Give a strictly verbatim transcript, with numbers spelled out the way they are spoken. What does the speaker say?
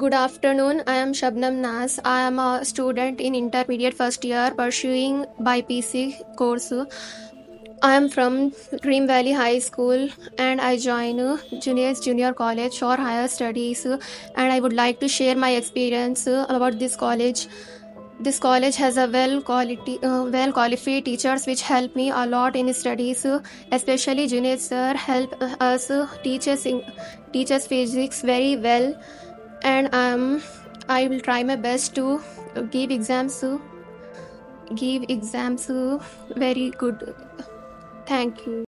Good afternoon, I am Shabnam Naas. I am a student in intermediate first year pursuing B I P C course. I am from Dream Valley High School and I join Junior's Junior College for higher studies, and I would like to share my experience about this college. This college has a well quality, uh, well qualified teachers which help me a lot in studies. Especially Junior sir help us teach us, teach us physics very well. And um, I will try my best to give exams, give exams very good. Thank you.